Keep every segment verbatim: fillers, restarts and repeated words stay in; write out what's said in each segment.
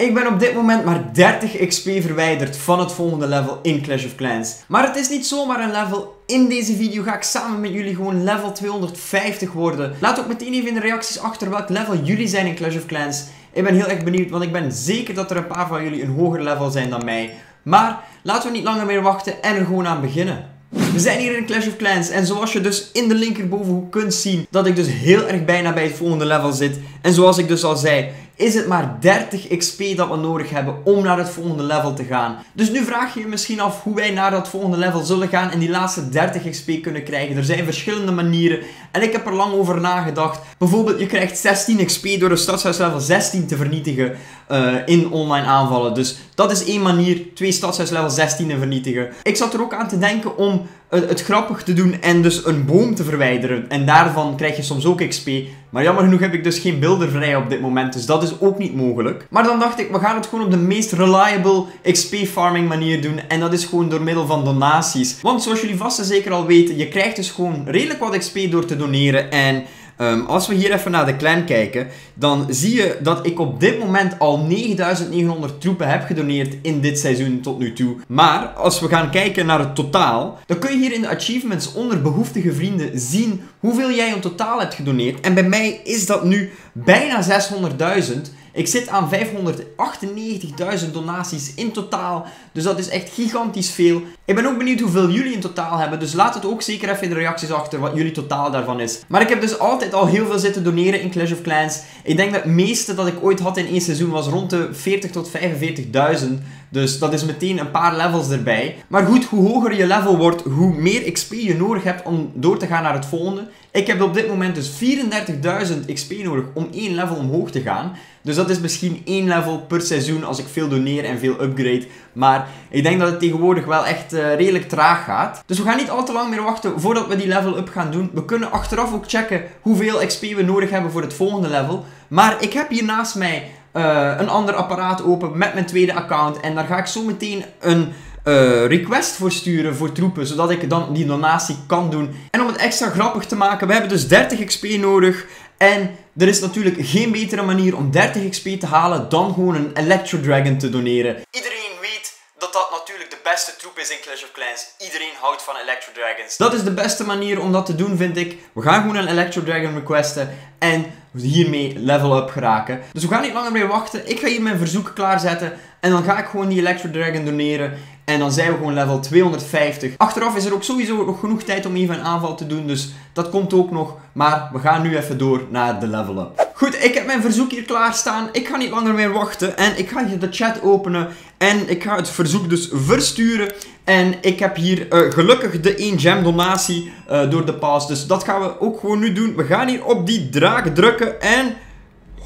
Ik ben op dit moment maar dertig X P verwijderd van het volgende level in Clash of Clans. Maar het is niet zomaar een level. In deze video ga ik samen met jullie gewoon level tweehonderdvijftig worden. Laat ook meteen even in de reacties achter welk level jullie zijn in Clash of Clans. Ik ben heel erg benieuwd, want ik ben zeker dat er een paar van jullie een hoger level zijn dan mij. Maar laten we niet langer meer wachten en er gewoon aan beginnen. We zijn hier in Clash of Clans en zoals je dus in de linkerbovenhoek kunt zien dat ik dus heel erg bijna bij het volgende level zit. En zoals ik dus al zei, is het maar dertig X P dat we nodig hebben om naar het volgende level te gaan. Dus nu vraag je je misschien af hoe wij naar dat volgende level zullen gaan en die laatste dertig X P kunnen krijgen. Er zijn verschillende manieren en ik heb er lang over nagedacht. Bijvoorbeeld, je krijgt zestien X P door een stadshuis level zestien te vernietigen uh, in online aanvallen. Dus dat is één manier, twee stadshuis level zestien te vernietigen. Ik zat er ook aan te denken om het, het grappig te doen en dus een boom te verwijderen. En daarvan krijg je soms ook X P. Maar jammer genoeg heb ik dus geen beelden vrij op dit moment, dus dat is ook niet mogelijk. Maar dan dacht ik, we gaan het gewoon op de meest reliable X P farming manier doen. En dat is gewoon door middel van donaties. Want zoals jullie vast en zeker al weten, je krijgt dus gewoon redelijk wat X P door te doneren. En um, als we hier even naar de clan kijken, dan zie je dat ik op dit moment al negenduizend negenhonderd troepen heb gedoneerd in dit seizoen tot nu toe. Maar als we gaan kijken naar het totaal, dan kun je hier in de achievements onder behoeftige vrienden zien hoeveel jij in totaal hebt gedoneerd. En bij mij is dat nu bijna zeshonderdduizend. Ik zit aan vijfhonderdachtennegentigduizend donaties in totaal. Dus dat is echt gigantisch veel. Ik ben ook benieuwd hoeveel jullie in totaal hebben. Dus laat het ook zeker even in de reacties achter wat jullie totaal daarvan is. Maar ik heb dus altijd al heel veel zitten doneren in Clash of Clans. Ik denk dat het meeste dat ik ooit had in één seizoen was rond de veertigduizend tot vijfenveertigduizend. Dus dat is meteen een paar levels erbij. Maar goed, hoe hoger je level wordt, hoe meer X P je nodig hebt om door te gaan naar het volgende. Ik heb op dit moment dus vierendertigduizend X P nodig om één level omhoog te gaan. Dus dat is misschien één level per seizoen als ik veel doneer en veel upgrade. Maar ik denk dat het tegenwoordig wel echt uh, redelijk traag gaat. Dus we gaan niet al te lang meer wachten voordat we die level up gaan doen. We kunnen achteraf ook checken hoeveel X P we nodig hebben voor het volgende level. Maar ik heb hier naast mij uh, een ander apparaat open met mijn tweede account. En daar ga ik zo meteen een Uh, request voor sturen voor troepen, zodat ik dan die donatie kan doen. En om het extra grappig te maken, we hebben dus dertig X P nodig. En er is natuurlijk geen betere manier om dertig X P te halen dan gewoon een Electro Dragon te doneren. Iedereen weet dat dat natuurlijk de beste troep is in Clash of Clans. Iedereen houdt van Electro Dragons. Dat is de beste manier om dat te doen, vind ik. We gaan gewoon een Electro Dragon requesten en hiermee level up geraken. Dus we gaan niet langer meer wachten. Ik ga hier mijn verzoek klaarzetten en dan ga ik gewoon die Electro Dragon doneren. En dan zijn we gewoon level tweehonderdvijftig. Achteraf is er ook sowieso nog genoeg tijd om even een aanval te doen. Dus dat komt ook nog. Maar we gaan nu even door naar de level up. Goed, ik heb mijn verzoek hier klaarstaan. Ik ga niet langer meer wachten. En ik ga hier de chat openen. En ik ga het verzoek dus versturen. En ik heb hier uh, gelukkig de één gem donatie uh, door de pass. Dus dat gaan we ook gewoon nu doen. We gaan hier op die draak drukken. En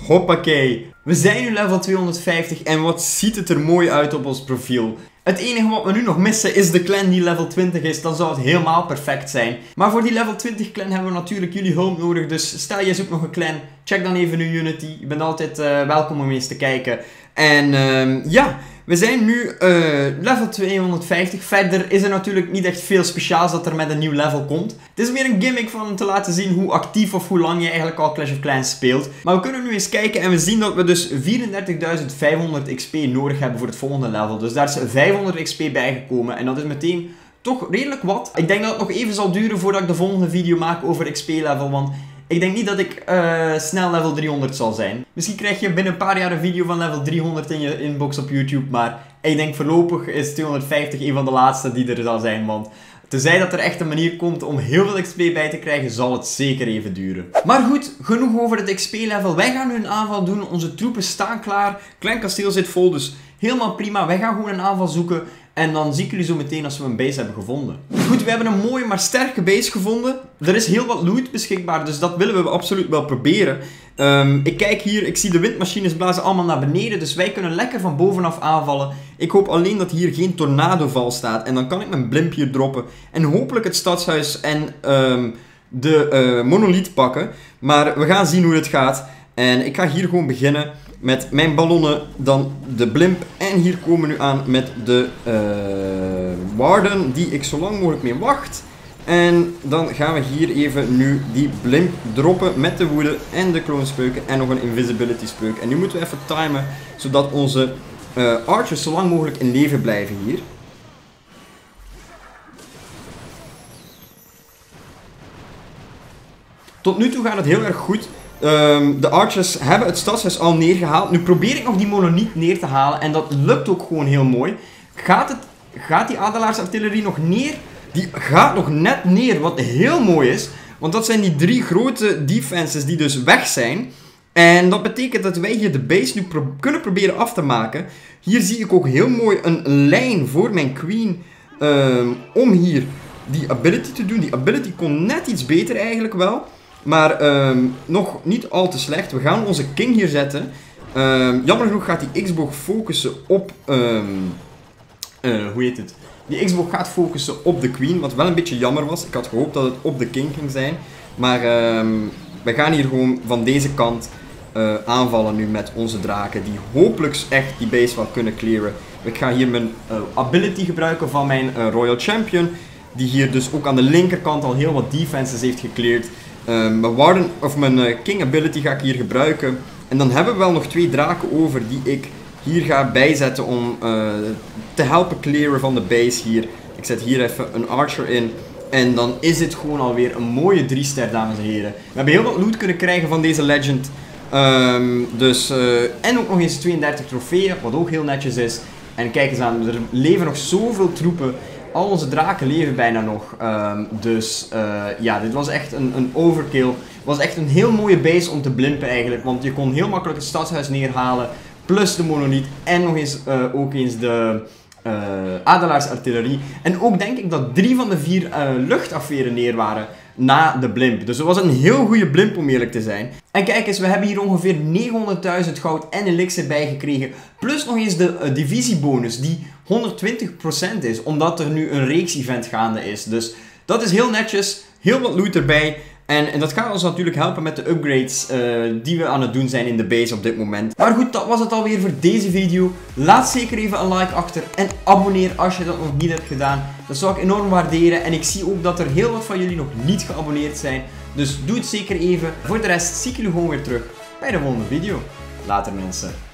hoppakee. We zijn nu level tweehonderdvijftig. En wat ziet het er mooi uit op ons profiel. Het enige wat we nu nog missen is de clan die level twintig is, dan zou het helemaal perfect zijn. Maar voor die level twintig clan hebben we natuurlijk jullie hulp nodig, dus stel je zoekt nog een clan, check dan even nu Unity. Je bent altijd uh, welkom om eens te kijken. En uh, ja, we zijn nu uh, level tweehonderdvijftig. Verder is er natuurlijk niet echt veel speciaals dat er met een nieuw level komt. Het is meer een gimmick van te laten zien hoe actief of hoe lang je eigenlijk al Clash of Clans speelt. Maar we kunnen nu eens kijken en we zien dat we dus vierendertigduizend vijfhonderd X P nodig hebben voor het volgende level. Dus daar is vijfhonderd X P bijgekomen en dat is meteen toch redelijk wat. Ik denk dat het nog even zal duren voordat ik de volgende video maak over X P level, want ik denk niet dat ik uh, snel level driehonderd zal zijn. Misschien krijg je binnen een paar jaar een video van level driehonderd in je inbox op YouTube. Maar ik denk voorlopig is tweehonderdvijftig een van de laatste die er zal zijn. Want tenzij dat er echt een manier komt om heel veel X P bij te krijgen, zal het zeker even duren. Maar goed, genoeg over het X P level. Wij gaan nu een aanval doen. Onze troepen staan klaar. Klein kasteel zit vol, dus helemaal prima. Wij gaan gewoon een aanval zoeken. En dan zie ik jullie zo meteen als we een base hebben gevonden. Goed, we hebben een mooie maar sterke base gevonden. Er is heel wat loot beschikbaar, dus dat willen we absoluut wel proberen. Um, ik kijk hier, ik zie de windmachines blazen allemaal naar beneden. Dus wij kunnen lekker van bovenaf aanvallen. Ik hoop alleen dat hier geen tornadoval staat. En dan kan ik mijn blimp hier droppen. En hopelijk het stadshuis en um, de uh, monolith pakken. Maar we gaan zien hoe het gaat. En ik ga hier gewoon beginnen met mijn ballonnen, dan de blimp. En hier komen we nu aan met de uh, warden, die ik zo lang mogelijk mee wacht. En dan gaan we hier even nu die blimp droppen met de woede en de kloonspeuken en nog een invisibility speuk. En nu moeten we even timen, zodat onze uh, archers zo lang mogelijk in leven blijven hier. Tot nu toe gaat het heel erg goed. Um, de archers hebben het stadshuis al neergehaald. Nu probeer ik nog die monoliet neer te halen en dat lukt ook gewoon heel mooi. Gaat, het, gaat die adelaarsartillerie nog neer? Die gaat nog net neer, wat heel mooi is. Want dat zijn die drie grote defenses die dus weg zijn. En dat betekent dat wij hier de base nu pro- kunnen proberen af te maken. Hier zie ik ook heel mooi een lijn voor mijn queen um, om hier die ability te doen. Die ability kon net iets beter eigenlijk wel. Maar um, nog niet al te slecht. We gaan onze king hier zetten. Um, jammer genoeg gaat die x-boog focussen op... Um, uh, hoe heet het? Die x-boog gaat focussen op de queen, wat wel een beetje jammer was. Ik had gehoopt dat het op de king ging zijn. Maar um, we gaan hier gewoon van deze kant uh, aanvallen nu met onze draken. Die hopelijk echt die base wel kunnen clearen. Ik ga hier mijn uh, ability gebruiken van mijn uh, Royal Champion. Die hier dus ook aan de linkerkant al heel wat defenses heeft gecleared. Uh, mijn warden, of mijn uh, king ability ga ik hier gebruiken. En dan hebben we wel nog twee draken over die ik hier ga bijzetten om uh, te helpen clearen van de base hier. Ik zet hier even een archer in. En dan is dit gewoon alweer een mooie drie ster, dames en heren. We hebben heel wat loot kunnen krijgen van deze legend. Um, dus, uh, en ook nog eens tweeëndertig trofeeën, wat ook heel netjes is. En kijk eens aan, er leven nog zoveel troepen. Al onze draken leven bijna nog. Um, dus uh, ja, dit was echt een, een overkill. Het was echt een heel mooie base om te blimpen eigenlijk. Want je kon heel makkelijk het stadshuis neerhalen. Plus de monoliet en nog eens, uh, ook eens de uh, adelaarsartillerie. En ook denk ik dat drie van de vier uh, luchtafveren neer waren na de blimp. Dus het was een heel goede blimp om eerlijk te zijn. En kijk eens, we hebben hier ongeveer negenhonderdduizend goud en elixir bij gekregen. Plus nog eens de uh, divisiebonus die honderdtwintig procent is. Omdat er nu een reeks event gaande is. Dus dat is heel netjes. Heel wat loot erbij. En, en dat gaat ons natuurlijk helpen met de upgrades uh, die we aan het doen zijn in de base op dit moment. Maar goed, dat was het alweer voor deze video. Laat zeker even een like achter en abonneer als je dat nog niet hebt gedaan. Dat zou ik enorm waarderen en ik zie ook dat er heel wat van jullie nog niet geabonneerd zijn. Dus doe het zeker even. Voor de rest zie ik jullie gewoon weer terug bij de volgende video. Later mensen.